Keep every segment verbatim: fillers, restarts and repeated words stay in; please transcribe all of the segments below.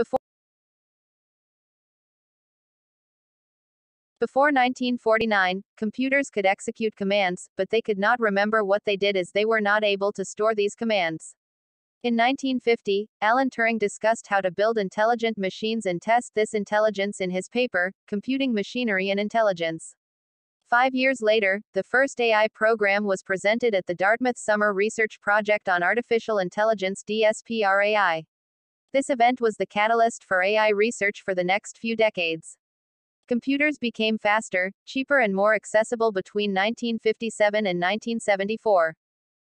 Before Before nineteen forty-nine, computers could execute commands, but they could not remember what they did as they were not able to store these commands. In nineteen fifty, Alan Turing discussed how to build intelligent machines and test this intelligence in his paper, Computing Machinery and Intelligence. Five years later, the first A I program was presented at the Dartmouth Summer Research Project on Artificial Intelligence D S P R A I. This event was the catalyst for A I research for the next few decades. Computers became faster, cheaper and more accessible between nineteen fifty-seven and nineteen seventy-four.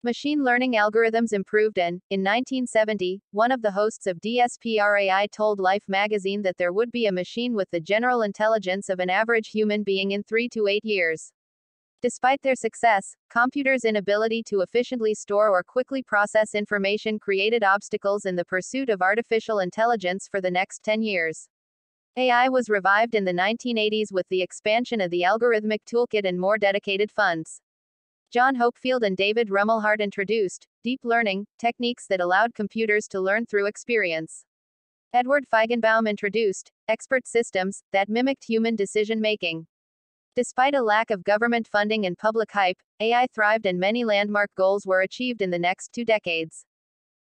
Machine learning algorithms improved and, in nineteen seventy, one of the hosts of D S P R A I told Life magazine that there would be a machine with the general intelligence of an average human being in three to eight years. Despite their success, computers' inability to efficiently store or quickly process information created obstacles in the pursuit of artificial intelligence for the next ten years. A I was revived in the nineteen eighties with the expansion of the algorithmic toolkit and more dedicated funds. John Hopfield and David Rumelhart introduced deep learning techniques that allowed computers to learn through experience. Edward Feigenbaum introduced expert systems that mimicked human decision-making. Despite a lack of government funding and public hype, A I thrived and many landmark goals were achieved in the next two decades.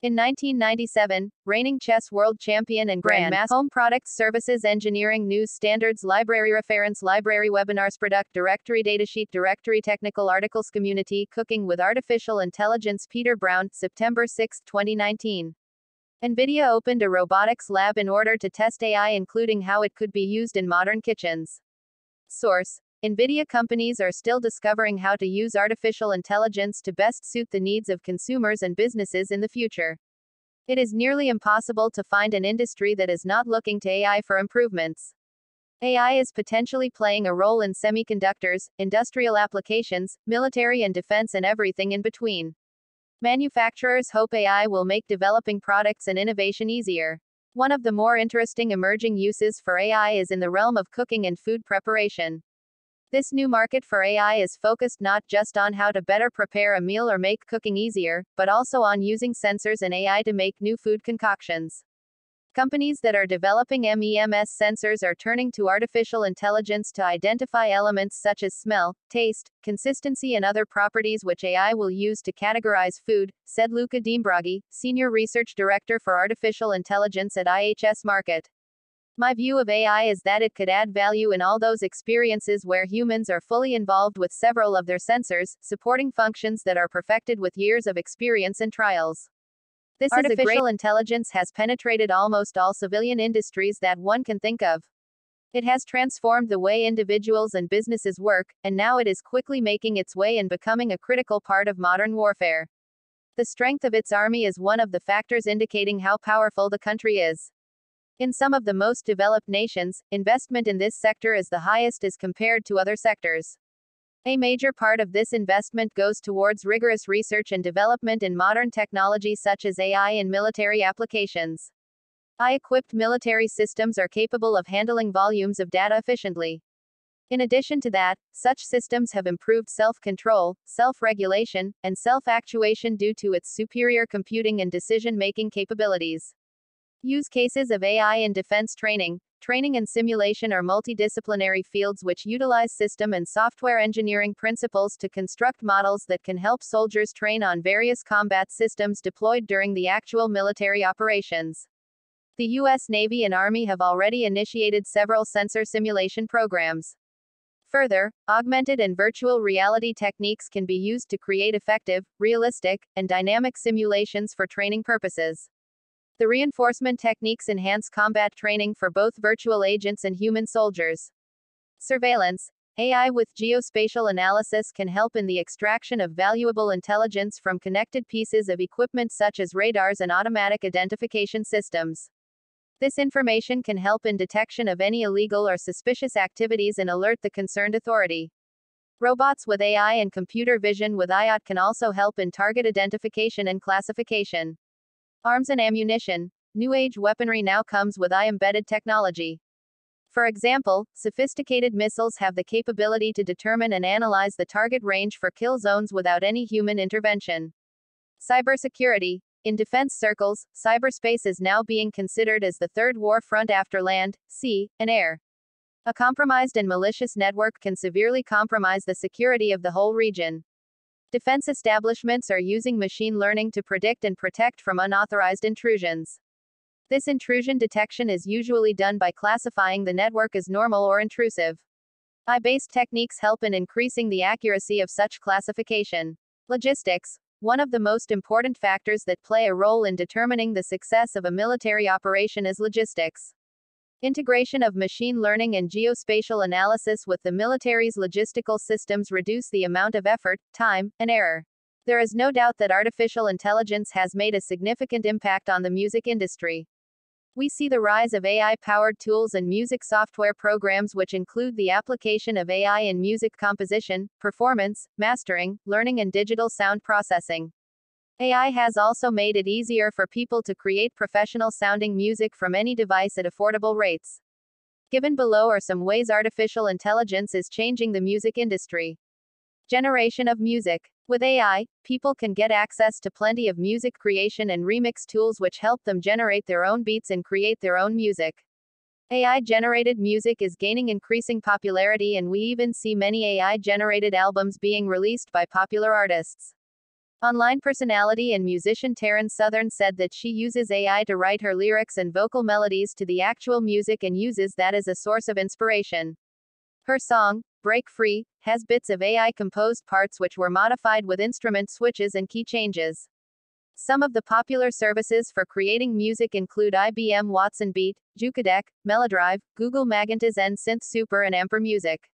In nineteen ninety-seven, reigning chess world champion and Grand Master Home Products Services Engineering News Standards Library Reference Library Webinars Product Directory Datasheet Directory Technical Articles Community Cooking with Artificial Intelligence Peter Brown, September sixth twenty nineteen. NVIDIA opened a robotics lab in order to test A I including how it could be used in modern kitchens. Source: NVIDIA companies are still discovering how to use artificial intelligence to best suit the needs of consumers and businesses in the future. It is nearly impossible to find an industry that is not looking to A I for improvements. A I is potentially playing a role in semiconductors, industrial applications, military and defense and everything in between. Manufacturers hope A I will make developing products and innovation easier. One of the more interesting emerging uses for A I is in the realm of cooking and food preparation. This new market for A I is focused not just on how to better prepare a meal or make cooking easier, but also on using sensors and A I to make new food concoctions. Companies that are developing MEMS sensors are turning to artificial intelligence to identify elements such as smell, taste, consistency and other properties which A I will use to categorize food, said Luca Diembraggi, Senior Research Director for Artificial Intelligence at I H S Markit. My view of A I is that it could add value in all those experiences where humans are fully involved with several of their sensors, supporting functions that are perfected with years of experience and trials. This artificial intelligence has penetrated almost all civilian industries that one can think of. It has transformed the way individuals and businesses work, and now it is quickly making its way and becoming a critical part of modern warfare. The strength of its army is one of the factors indicating how powerful the country is. In some of the most developed nations, investment in this sector is the highest as compared to other sectors. A major part of this investment goes towards rigorous research and development in modern technology such as A I and military applications. A I-equipped military systems are capable of handling volumes of data efficiently. In addition to that, such systems have improved self-control, self-regulation, and self-actuation due to its superior computing and decision-making capabilities. Use cases of A I in defense training, training and simulation are multidisciplinary fields which utilize system and software engineering principles to construct models that can help soldiers train on various combat systems deployed during the actual military operations. The U S Navy and Army have already initiated several sensor simulation programs. Further, augmented and virtual reality techniques can be used to create effective, realistic, and dynamic simulations for training purposes. The reinforcement techniques enhance combat training for both virtual agents and human soldiers. Surveillance. A I with geospatial analysis can help in the extraction of valuable intelligence from connected pieces of equipment such as radars and automatic identification systems. This information can help in detection of any illegal or suspicious activities and alert the concerned authority. Robots with A I and computer vision with I O T can also help in target identification and classification. Arms and ammunition. New age weaponry now comes with A I embedded technology. For example, sophisticated missiles have the capability to determine and analyze the target range for kill zones without any human intervention. Cybersecurity. In defense circles, cyberspace is now being considered as the third war front after land, sea, and air. A compromised and malicious network can severely compromise the security of the whole region. Defense establishments are using machine learning to predict and protect from unauthorized intrusions. This intrusion detection is usually done by classifying the network as normal or intrusive. A I-based techniques help in increasing the accuracy of such classification. Logistics. One of the most important factors that play a role in determining the success of a military operation is logistics. Integration of machine learning and geospatial analysis with the military's logistical systems reduce the amount of effort, time, and error. There is no doubt that artificial intelligence has made a significant impact on the music industry. We see the rise of A I-powered tools and music software programs, which include the application of A I in music composition, performance, mastering, learning, and digital sound processing. A I has also made it easier for people to create professional-sounding music from any device at affordable rates. Given below are some ways artificial intelligence is changing the music industry. Generation of music. With A I, people can get access to plenty of music creation and remix tools which help them generate their own beats and create their own music. A I-generated music is gaining increasing popularity, and we even see many A I-generated albums being released by popular artists. Online personality and musician Taryn Southern said that she uses A I to write her lyrics and vocal melodies to the actual music and uses that as a source of inspiration. Her song, Break Free, has bits of A I-composed parts which were modified with instrument switches and key changes. Some of the popular services for creating music include I B M Watson Beat, Jukedeck, Melodyne, Google Maganta's N-Synth Super, and Amper Music.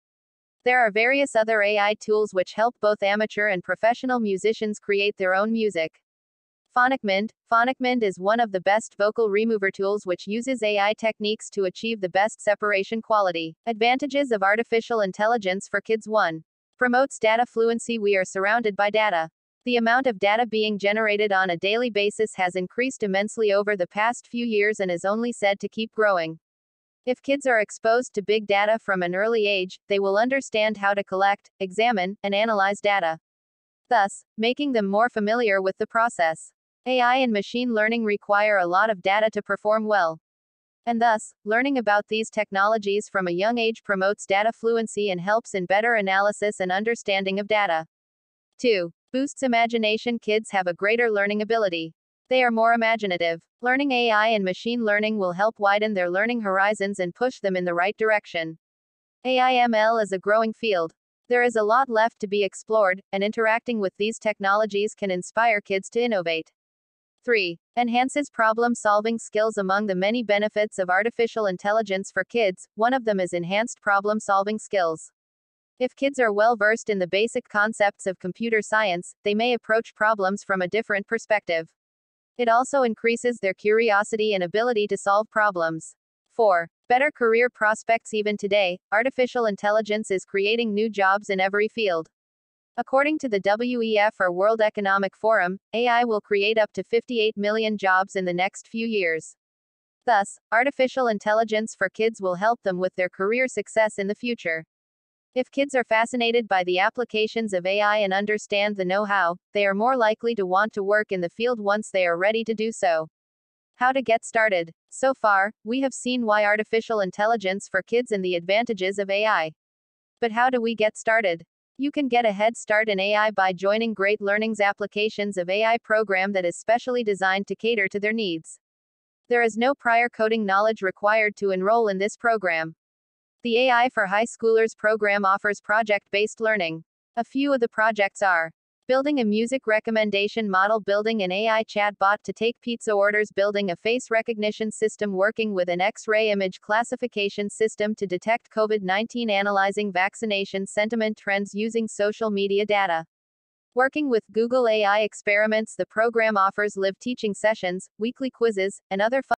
There are various other A I tools which help both amateur and professional musicians create their own music. PhonicMind. PhonicMind is one of the best vocal remover tools which uses A I techniques to achieve the best separation quality. Advantages of artificial intelligence for kids. One. Promotes data fluency. We are surrounded by data. The amount of data being generated on a daily basis has increased immensely over the past few years and is only said to keep growing. If kids are exposed to big data from an early age, they will understand how to collect, examine, and analyze data, thus making them more familiar with the process. A I and machine learning require a lot of data to perform well. And thus, learning about these technologies from a young age promotes data fluency and helps in better analysis and understanding of data. two. Boosts imagination. Kids have a greater learning ability. They are more imaginative. Learning A I and machine learning will help widen their learning horizons and push them in the right direction. A I M L is a growing field. There is a lot left to be explored, and interacting with these technologies can inspire kids to innovate. three. Enhances problem-solving skills. Among the many benefits of artificial intelligence for kids, one of them is enhanced problem-solving skills. If kids are well-versed in the basic concepts of computer science, they may approach problems from a different perspective. It also increases their curiosity and ability to solve problems. four. Better career prospects. Even today, artificial intelligence is creating new jobs in every field. According to the W E F or World Economic Forum, A I will create up to fifty-eight million jobs in the next few years. Thus, artificial intelligence for kids will help them with their career success in the future. If kids are fascinated by the applications of A I and understand the know-how, they are more likely to want to work in the field once they are ready to do so. How to get started. So far, we have seen why artificial intelligence for kids and the advantages of A I. But how do we get started? You can get a head start in A I by joining Great Learning's Applications of A I program that is specially designed to cater to their needs. There is no prior coding knowledge required to enroll in this program. The A I for High Schoolers program offers project-based learning. A few of the projects are building a music recommendation model, building an A I chatbot to take pizza orders, building a face recognition system, working with an X-ray image classification system to detect COVID nineteen, analyzing vaccination sentiment trends using social media data. Working with Google A I experiments, the program offers live teaching sessions, weekly quizzes, and other fun